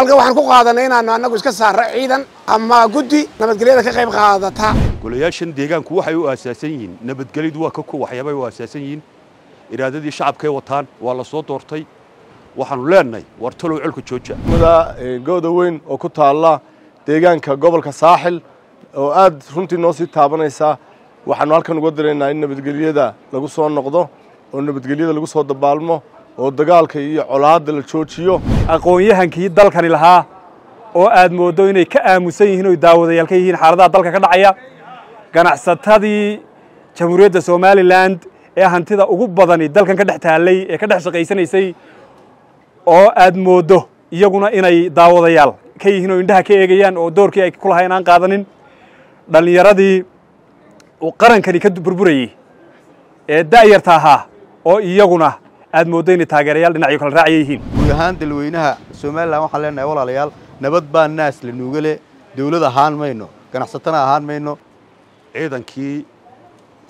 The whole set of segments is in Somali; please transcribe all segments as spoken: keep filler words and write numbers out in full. halka waxaan ku qaadanay inaanu anagu iska saaro ciidan ama gudi nabadgelyada ka qayb qaadata golayaashan deegaanku waxay u aasaasan yihiin nabadgelyadu waa ka ku waxyabay u aasaasan yihiin iraadadii shacabka ay wataan waa la soo doortay waxaanu leenahay war talo cilku jooja wada gooda weyn oo ku taala deegaanka gobolka saaxil oo aad runtii noo sii taabanaysa waxaanu halkan uga direynaa in nabadgelyada lagu soo noqdo oo nabadgelyada lagu soo dabaalmo oo dagaalka iyo colaadda la joojiyo aqoon-yahankii dalkan ilaha oo aad moodo inay ka aamusan yihiin oo daawadayalka yihiin xaaladaha dalka ka dhacaya ganacsatadii jamhuuriyadda Soomaaliland ee hantida ugu badan ee dalkan ka dhaxtaalay ee ka dhax shaqeysanaysay oo aad moodo iyaguna inay daawadayal ka yihiin oo indhaha ka eegayaan oo doorkii ay ku lahayn aan qaadanin dhalinyaradii oo qarankani ka burburayay ee daayirta ahaa oo iyaguna aad moodayn taageerayaal dhinacyo kala raacayeen guud ahaan dalweynaha Soomaaliland waxaan leenahay walaalayaal nabad baan naas la nuugale dawlad ahaan mayno ganacsatana ahaan mayno ciidankii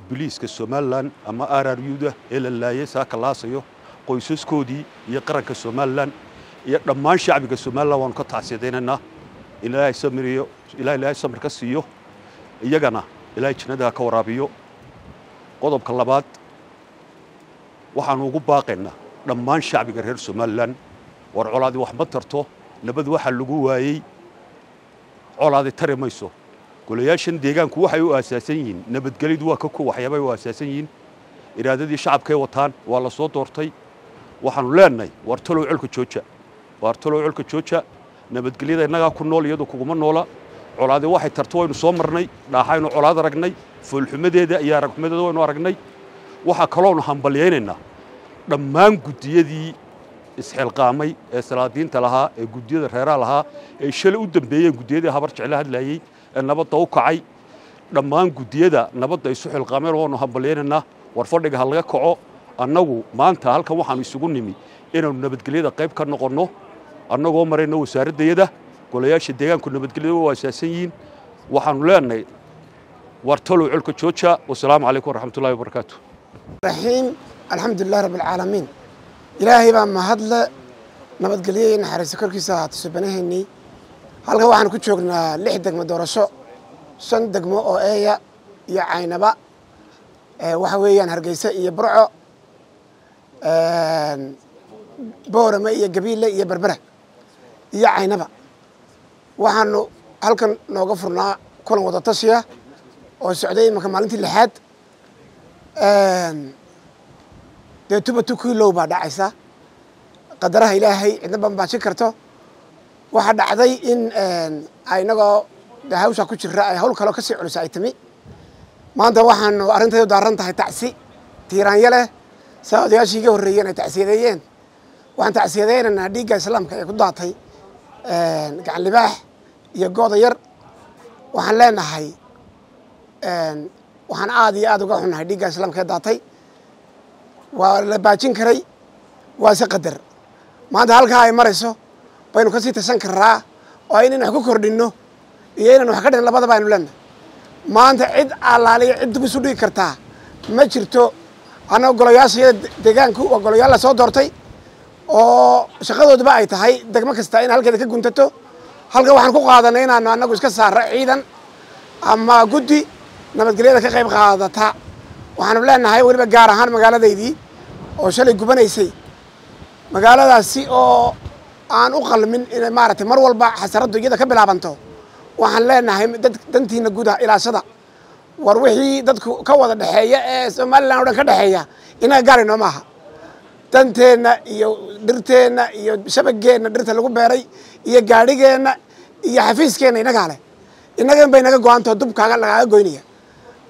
booliiska Soomaaliland ama R R U da ee la laayay saakalaasyo qoysaskoodii iyo qaranka Soomaaliland iyo dhammaan shacbiga Soomaaliland waan ka taasiideynaa ilaahay samiriyo ilaahay ilaahay samir ka siiyo iyagana ilaahay jannada ka waraabiyo qodobka labaad waxaan ugu baaqaynaa dhammaan shacbiga reer Soomaaliland war colaadi wax ma tarto nabad waxa lagu waayay colaadi tarimayso golayaashan deegaanku waxay u aasaasan yihiin nabadgelyadu waa ka ku waxyabay u aasaasan yihiin iraadadii shacabka ay wataan waa la soo doortay waxaanu leenahay war talo cilku jooja war talo cilku jooja nabadgelyada inaga ku nool iyadu kugu ma noola colaadi waxay tarto waynu soo marnay dhaaxaynu colaad aragnay fulxumadeeda iyo aragmadeeda waynu aragnay waxa kaloon hambalyeynayna dhammaan gudiyadii isxilqaamay ee salaadiinta laha ee gudiyada reeraha laha ee shalay u dambeeyay gudiyada habar jecel hadlayay ee nabadda u kacay dhammaan gudiyada nabadda isu xilqaameen oo hambalyeynayna war fadhiga hal laga kaco annagu maanta halkan waxaan isugu nimi inaan nabadgelyada qayb ka noqono annagoo marayna wasaaradayada golayaasha deegaanka nabadgelyada waa aasaasan yihiin waxaanu leenahay war talo culka jooja wassalaamu calaykum warahmatullaahi wabarakaatuh رحيم الحمد لله رب العالمين إلهي بام هذا نبض قليل نحرق سكر كيسة تسبناه إني هلقى واحد كتشوقنا لحدك مدرسة صندق مو آية يا عينبا وحوي نحرق كيسة يبرع بور ما يجبيله يبربره يا عينبا وحنو هلقى نوقفنا كل متطشية والسعودية مكملين اللحد de tuba tukulo ba dhacaysa qadaraha ilaahay inta ban baa shirkato waxa dhacday in ay naga hawsha ku jira ay hawl kale ka sii culus ay timi maanta waxaan arintaydu daaran tahay tacsi tiiraan yale saadaashiga horeeyeen ay tacsiideeyeen waxaan tacsiideeynaa dhiga islaamka ay ku daatay een gacan libaax iyo gooda yar waxaan leenahay een waxaan aad iyo aad uga xunahay dhiga islaamka daatay waa la baajin karay waa si qadar maanta halka ay marayso baynu ka sii tasan karaa oo inaan wax ku kordhino iyo inaan wax ka dhigno labadaba aynu leenahay maanta cid alaaliya cid ku soo dhigi kartaa ma jirto ana golayaasha deegaanku oo golayaal la soo doortay oo shaqadooda ay tahay degmo kasta in halkeeda ka guntato halka waxaan ku qaadanay inaanu anagu iska saaro ciidan ama gudi nabadgelyada ka qayb qaadata waxaan leenahay waliba gaar ahaan magaaladaydii oo shalay gubanaysay magaaladaasi oo aan u qalmin in maaratay mar walba xasaradu iyada ka bilaabanto waxaan leenahay dantiina gudaha ilaashada war wixii dadku ka wada dhaxeeya ee Soomaaliland oo ka dhaxeeya ina gaarino maaha danteena iyo dhirteena iyo shabageena dhirta lagu beeray iyo gaarigeena iyo xafiiskeena inaga leh inaga baynaga go'aanto dubkaaga laga goynaya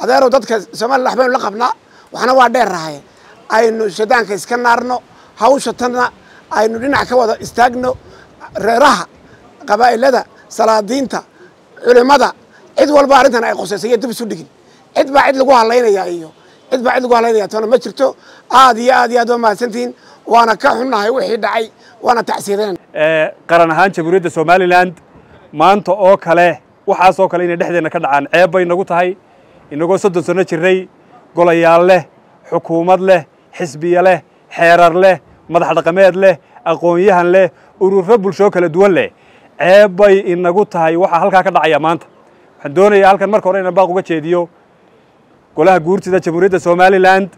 هذا رودت كزمان لحبين لقبنا وحنا وادير راهي أينو شدان كيسكنارنا هاوشتنا أينو لنا كواذا استجنوا راها قبائل هذا سلادين تا علماء إذ والباردنا أي قصصية تبصدقين إذ بعد لقوها لينا يا أيوه إذ بعد لقوها لينا ترى ما شرتو آدي آدي آدي ما سنتين وأنا كحنا هاي وحيد عي وأنا تحسيرين قرنهان شبريد سوماليلاند ما أنتو أوكله وحاسو كلينا دحدنا كذا عن عيبين نقطة هاي inagoo saddex sano jiray golayaal leh xukuumad leh xisbiye leh xeerar leh madax dhaqameed leh aqoon yahan leh ururo bulsho kala duwan leh ceebay inagu tahay waxa halka ka dhacaya maanta waxaan doonayaa halkan marka hore inaan baaq uga jeediyo golaha guurtida jamhuuriyadda Soomaaliland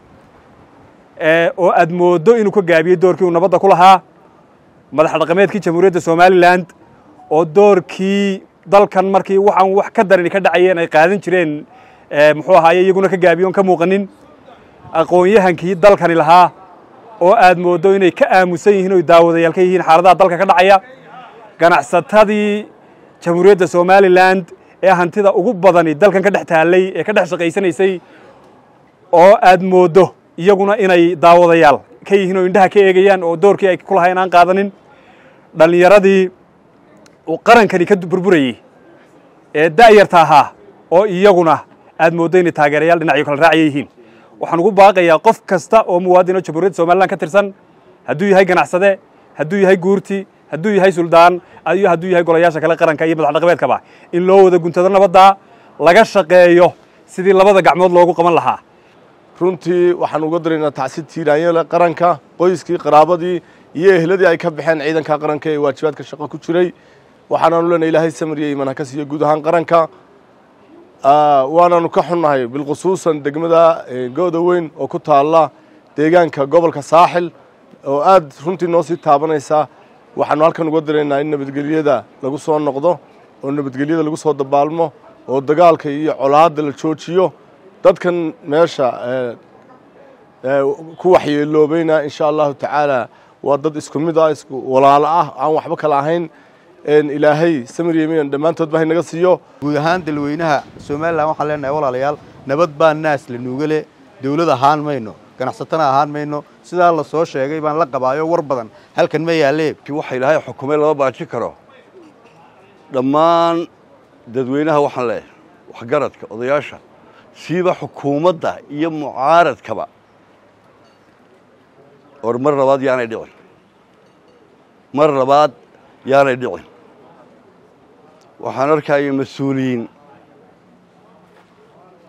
ee oo aad moodo inuu ka gaabiyo doorkii uu nabadda ku lahaa madax dhaqameedkii jamhuuriyadda Soomaaliland oo doorkii dalkan markii waxaan wax ka darin ka dhacayeen ay qaadan jireen ee muxuu ahaayay iyaguna ka gaabiyoon ka muuqanin aqoon-yahankii dalkan lahaa oo aad moodo inay ka aamusan yihiin oo daawadayalka yihiin xaaladaha dalka ka dhacaya ganacsatada jamhuuriyadda Soomaaliland ee hantida ugu badani dalkan ka dhex taalay ee ka dhex shaqeysanaysay oo aad moodo iyaguna inay daawadayal ka yihiin oo indhaha ka eegayaan oo doorkii ay ku lahayn aan qaadanin dhalinyaradii oo qarankani ka burburayay ee daayartaha oo iyaguna aad moodo inay taageerayaal dhinacyo kala raacayeen waxaan ugu baaqayaa qof kasta oo muwaadin oo jamhuuriyadda Soomaaliland ka tirsan hadduu yahay ganacsade hadduu yahay guurti hadduu yahay suldaan ayuu hadduu yahay golayaasha kala qaranka iyo madax dhaqameedkaba in loo wada guntada nabadda laga shaqeeyo sidii labada gacmood loogu qaban lahaa runtii waxaan uga dareeynaa tacsiid tiiraayay qaranka qoyskii qaraabadii iyo ehladii ay ka baxeen ciidanka qaranka ee waajibaadka shaqo ku jiray waxaan u leenahay Ilaahay samariyay mana ka siiyo guud ahaan qaranka aa waanaanu ka xunnahay bil khusuusan degmada gooda weyn oo ku taala deegaanka gobolka saaxil oo aad runtii noo sii taabanaysa waxaan halkan uga dareeynaa in nabadgelyada lagu soo noqdo oo nabadgelyada lagu soo dabaalmo oo dagaalka iyo colaadda la joojiyo dadkan meesha ee ku waxyeeloobayna insha Allah ta'ala waa dad isku mid ah isku walaal ah aan waxba kala ahayn in Ilaahay samiriyeen dhamaantood baa inaga siiyo guud ahaan dalweynaha Soomaaliland waxaan leenahay walaalayaal nabad baa naas la nuugale dawlad ahaan mayno ganacsatada ahaan mayno sida la soo sheegay baan la qabaayo war badan halkan ma yaalay ki waxa Ilaahay xukuumay laba baaji karo dhamaan dadweynaha waxaan leeyahay wax garadka odayaasha sida xukuumadda iyo mucaaradkaba oo mar labaad yaanay dhicin mar labaad yaanay dhicin waxaan arkay mas'uuliin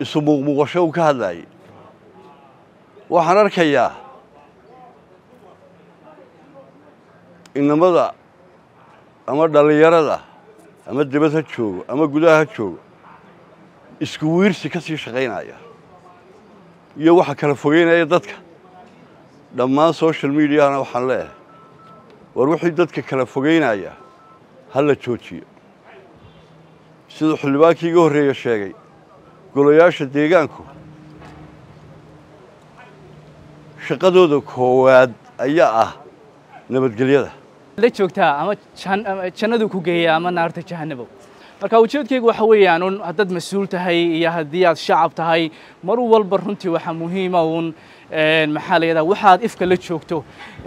isu muuqmuqasho ka hadlay waxaan arkayaa inamada ama dhalinyarada ama dibadda jooga ama gudaha jooga isku wiirsi ka sii shaqeynaya iyo waxa kala fogeynaya dadka dhammaan social media-na waxaan leeyahay war wixii dadka kala fogeynaya hala joojiyo sidoo xildhibaankii ugu horreeyay sheegay golayaasha deegaanku shaqadooda koowaad ayaa ah nabadgelyada la joogtaa ama jannadu ku geeyaa ama naarta jahannabo marka ujeedkeegu waxa weeyaan un haddad mas'uul tahay iyo haddii aad shacab tahay mar walba runtii waxa muhiim ah un ee maxaliyada waxaad ifka la joogto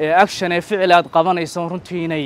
ee action ee ficil aad qabanayso runtii inay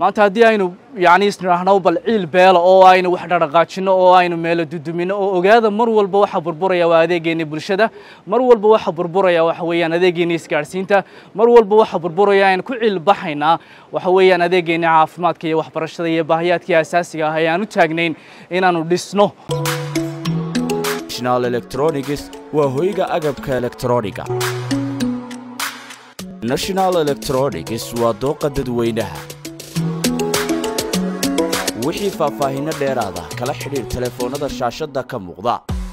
maanta hadii aynu yani isnirahno bal ciil beel oo aynu wax dharaqaajino oo aynu meel dudumino oo ogaada mar walba waxa burburaya waa adeegeena bulshada mar walba waxa burburaya waxa weeyaan adeegeena isgaarsiinta mar walba waxa burburaya in ku ciil baxayna waxa weeyaan adeegeena caafimaadka iyo waxbarashada iyo baahiyaadka asaasiga ah ayaan u taagnayn inaanu dhisno National Electronics waa hoyga agabka elektrooniga National Electronics waa dooqa dadweynaha وحي فافاهينا ديرادا كلا حرير تلفونادا شاشادا كموغدا